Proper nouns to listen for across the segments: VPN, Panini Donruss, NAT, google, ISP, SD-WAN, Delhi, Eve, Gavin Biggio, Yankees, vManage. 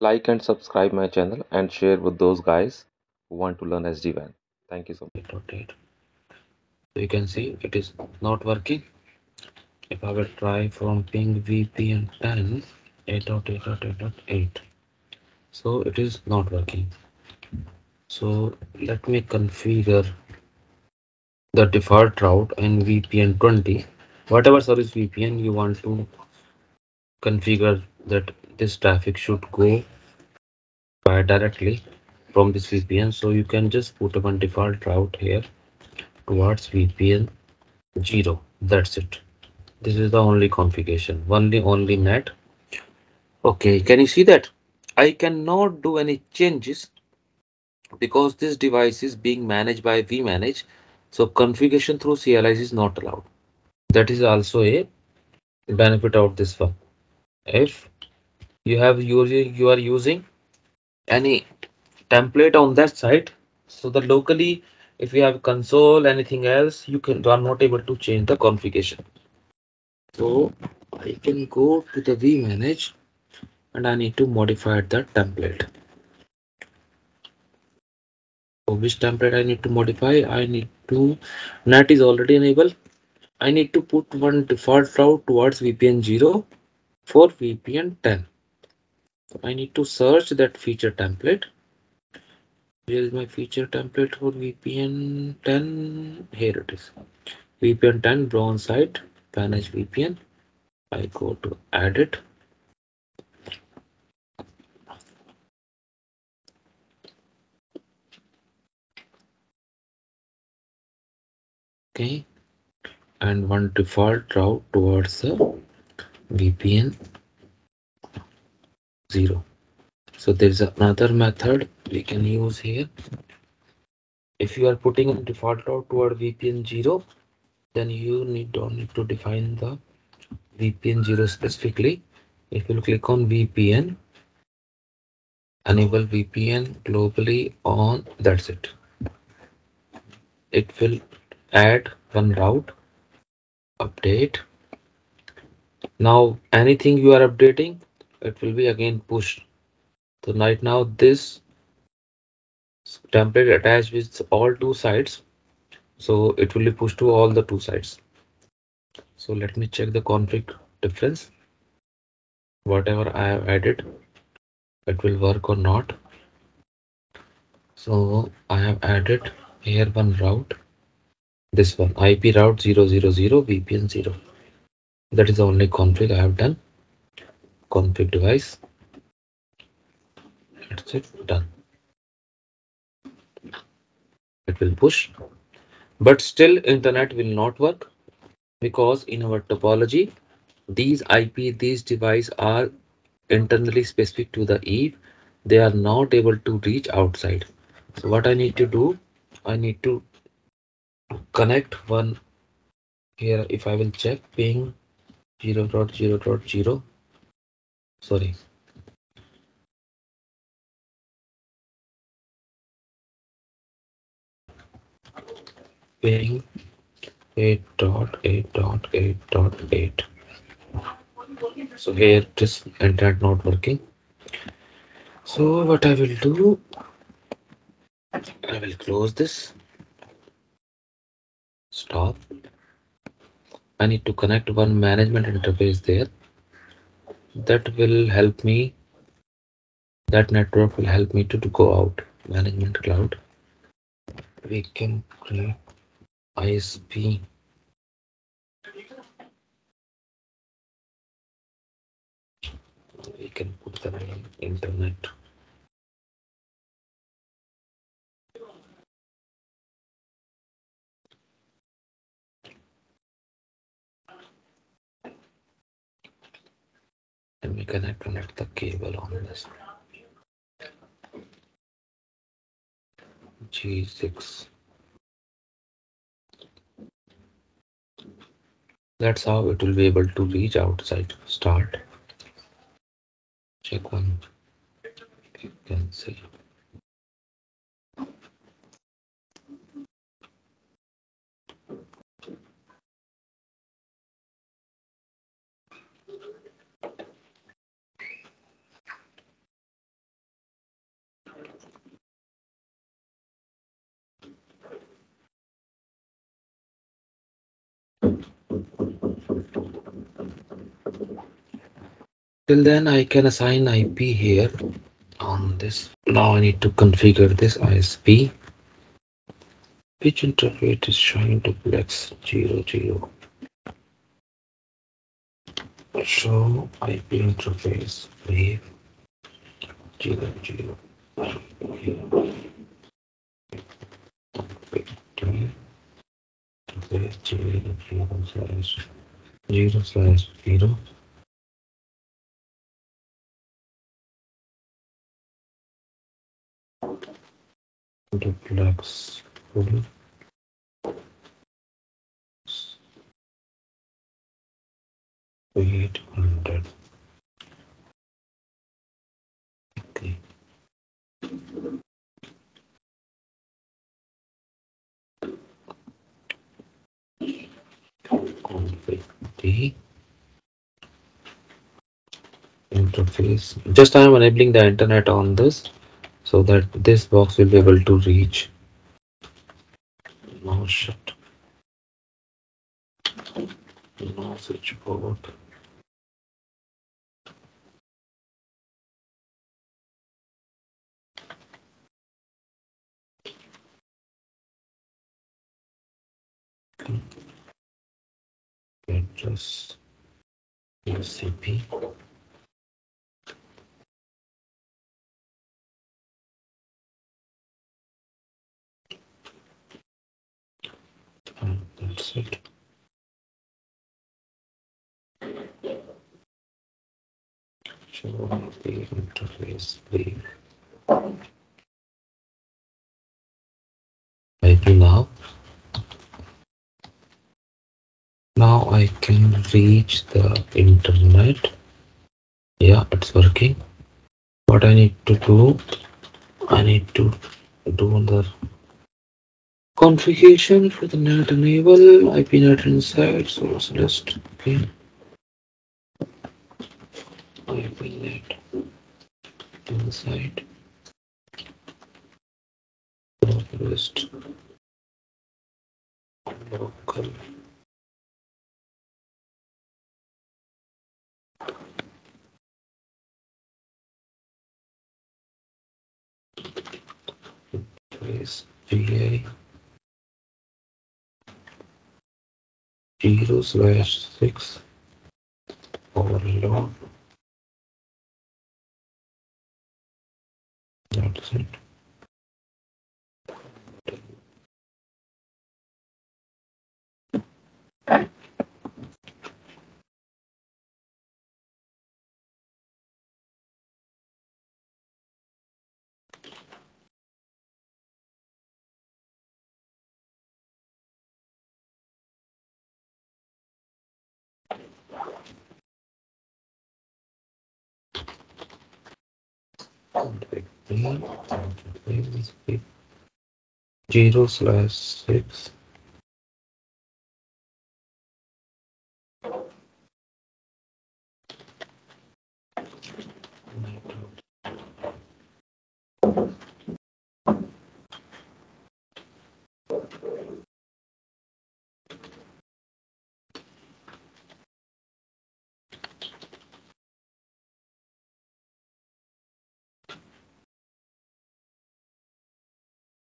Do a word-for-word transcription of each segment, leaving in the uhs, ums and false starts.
like and subscribe my channel and share with those guys who want to learn S D WAN. Thank you so much. Rotate. So you can see it is not working. If I will try from ping V P N ten eight dot eight dot eight dot eight, so it is not working. So let me configure the default route in V P N twenty. Whatever service V P N you want to configure, that this traffic should go by directly from this V P N. So you can just put up one default route here towards V P N zero. That's it. This is the only configuration, only only net. Okay, can you see that? I cannot do any changes because this device is being managed by vManage, so configuration through C L Is is not allowed. That is also a benefit of this one. If you have using you are using any template on that site, so that locally, if you have console, anything else, you can you are not able to change the configuration. So I can go to the vManage and I need to modify the template. So which template I need to modify? I need to, N A T is already enabled. I need to put one default route towards V P N zero for V P N ten. So I need to search that feature template. Here is my feature template for V P N ten. Here it is. V P N ten, bronze site, manage V P N. I go to edit. Okay, and one default route towards the V P N zero. So there is another method we can use here. If you are putting a default route toward V P N zero, then you need don't need to define the V P N zero specifically. If you click on V P N, enable V P N globally on. That's it. It will add one route, update. Now anything you are updating, it will be again pushed. So right now this template attached with all two sides, so it will be pushed to all the two sides. So let me check the config difference. Whatever I have added, it will work or not. So I have added here one route. This one I P route zero zero zero V P N zero. That is the only config I have done. Config device. That's it, done. It will push, but still internet will not work because in our topology, these I P, these devices are internally specific to the Eve. They are not able to reach outside. So what I need to do, I need to connect one here. If I will check ping zero dot zero dot zero, sorry, ping eight dot eight dot eight dot eight. So here this internet not working. So what I will do, I will close this. Stop. I need to connect one management interface there. That will help me. That network will help me to, to go out. Management cloud. We can create I S P. We can put the name internet. Let me connect, connect the cable on this G six. That's how it will be able to reach outside. Start. Check one. You can see. Till then I can assign I P here on this. Now I need to configure this I S P. Which interface is showing duplex zero zero? Show I P interface wave zero zero. zero slash zero slash zero. Duplex full. eight hundred. Okay. Config D. Interface. Just I am enabling the internet on this so that this box will be able to reach. Now shut. Now switch forward. Address U C P. And that's it. Show the interface leave. I do now. Now I can reach the internet. Yeah, it's working. What I need to do, I need to do the configuration for the NAT enable, I P NAT inside source list. Okay. I P NAT inside source list local. Is G A zero slash six overload. That's it. Zero slash six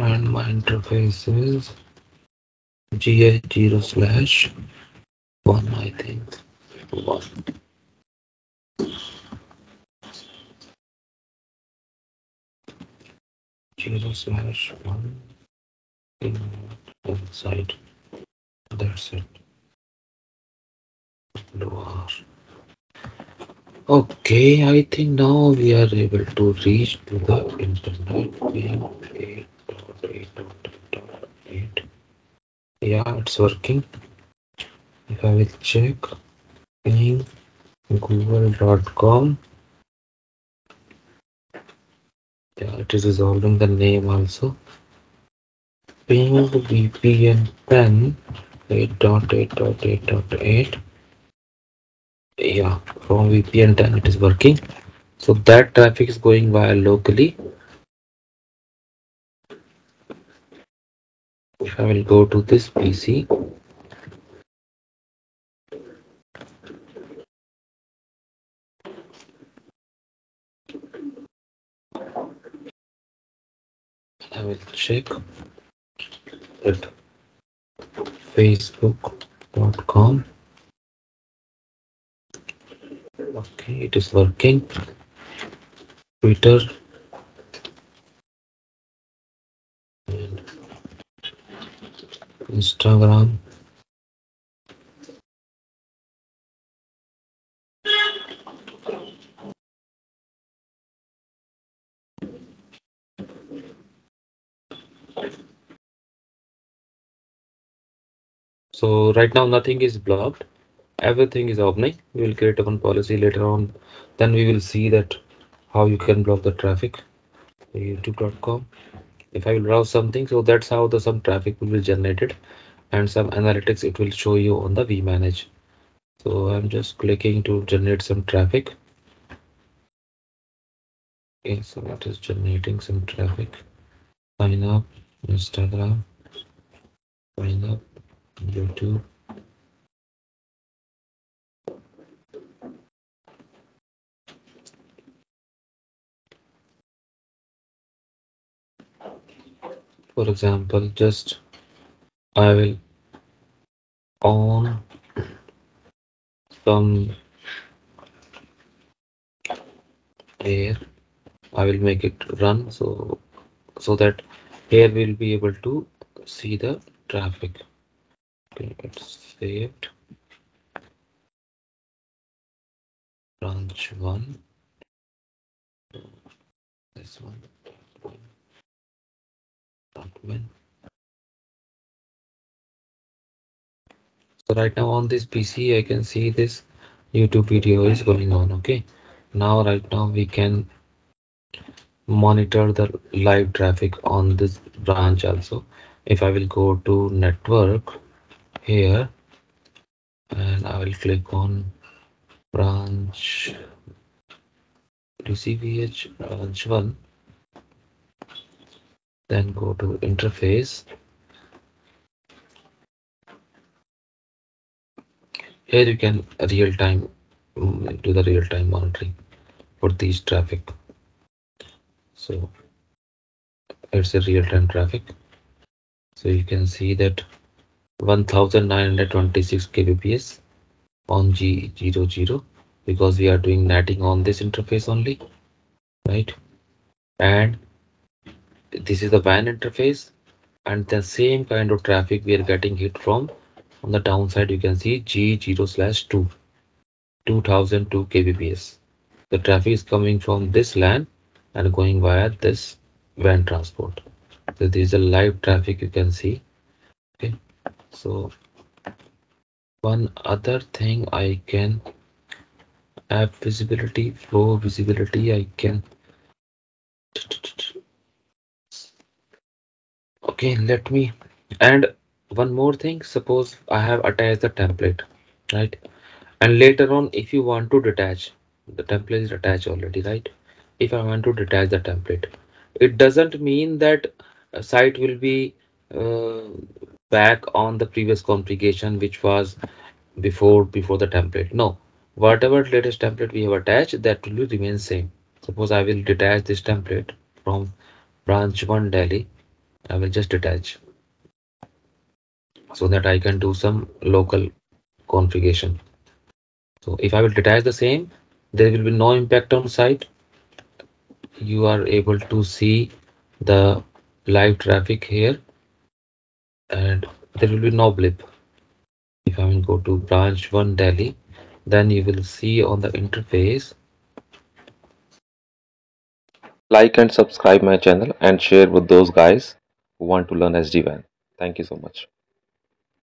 and my interface is G A zero slash one, I think one. Zero slash one in inside. That's it. Lower. Okay, I think now we are able to reach to the internet. We have a eight dot eight dot eight. Yeah, it's working. If I will check in google dot com, yeah, it is resolving the name also. Ping V P N ten eight dot eight dot eight dot eight. Yeah, from V P N ten it is working. So that traffic is going via locally. If I will go to this P C, I will check at facebook dot com. Okay, it is working. Twitter and Instagram. So right now nothing is blocked. Everything is opening. We will create one policy later on. Then we will see that how you can block the traffic. YouTube dot com. If I will browse something, so that's how the some traffic will be generated and some analytics it will show you on the vManage. So I'm just clicking to generate some traffic. Okay, so it is generating some traffic. Sign up, Instagram, sign up, YouTube. For example, just I will on some air. I will make it run so so that here we'll be able to see the traffic. Okay, it's saved. Branch one. This one. So right now on this P C I can see this YouTube video is going on. Okay, now right now we can monitor the live traffic on this branch also. If I will go to network here and I will click on branch D C V H branch one. Then go to interface. Here you can real time do the real time monitoring for these traffic. So it's a real time traffic. So you can see that one thousand nine hundred twenty-six kilobits on G zero zero because we are doing natting on this interface only, right? And this is the W A N interface and the same kind of traffic we are getting hit from on the downside. You can see G zero slash two, two thousand two kilobits. The traffic is coming from this LAN and going via this W A N transport. So this is a live traffic you can see. Okay, so one other thing I can app visibility, flow visibility, I can. Okay, let me, and one more thing, suppose I have attached the template, right? And later on, if you want to detach, the template is attached already, right? If I want to detach the template, it doesn't mean that a site will be uh, back on the previous configuration, which was before, before the template. No, whatever latest template we have attached, that will remain same. Suppose I will detach this template from branch one Delhi. I will just detach so that I can do some local configuration. So if I will detach the same, there will be no impact on site. You are able to see the live traffic here and there will be no blip. If I will go to branch one Delhi, then you will see on the interface. Like and subscribe my channel and share with those guys want to learn S D WAN. Thank you so much.